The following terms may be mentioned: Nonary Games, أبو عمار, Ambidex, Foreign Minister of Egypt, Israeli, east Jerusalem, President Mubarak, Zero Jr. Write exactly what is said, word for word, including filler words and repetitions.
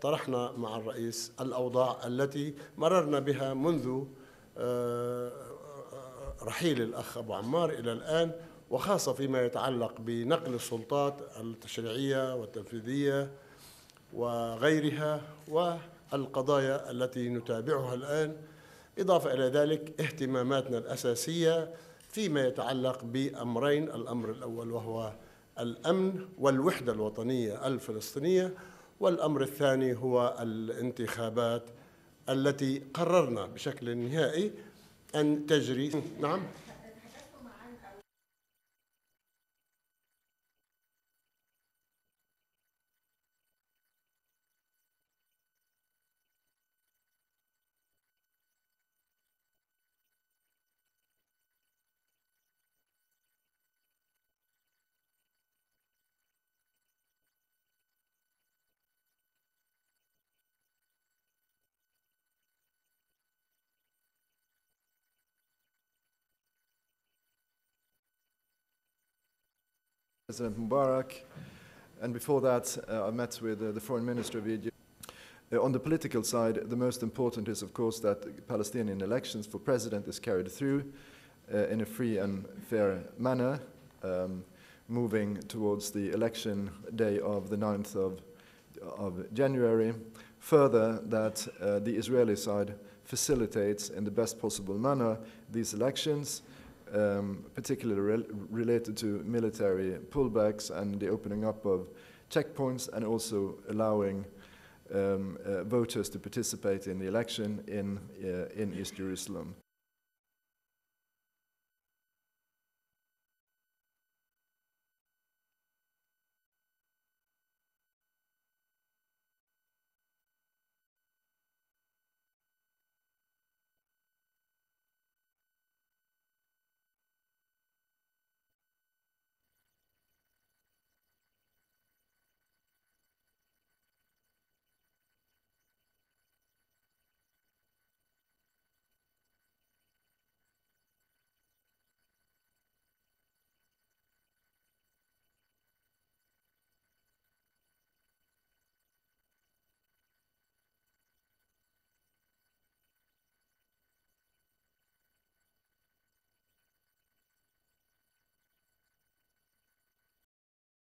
طرحنا مع الرئيس الأوضاع التي مررنا بها منذ رحيل الأخ أبو عمار إلى الآن، وخاصة فيما يتعلق بنقل السلطات التشريعية والتنفيذية وغيرها والقضايا التي نتابعها الآن، إضافة إلى ذلك اهتماماتنا الأساسية فيما يتعلق بأمرين: الأمر الأول وهو الأمن والوحدة الوطنية الفلسطينية، والأمر الثاني هو الانتخابات التي قررنا بشكل نهائي أن تجري. نعم. President Mubarak, and before that uh, I met with uh, the Foreign Minister of Egypt. Uh, on the political side, the most important is of course that the Palestinian elections for president is carried through uh, in a free and fair manner, um, moving towards the election day of the ninth of, of January. Further, that uh, the Israeli side facilitates in the best possible manner these elections, Um, particularly re related to military pullbacks and the opening up of checkpoints, and also allowing um, uh, voters to participate in the election in, uh, in East Jerusalem.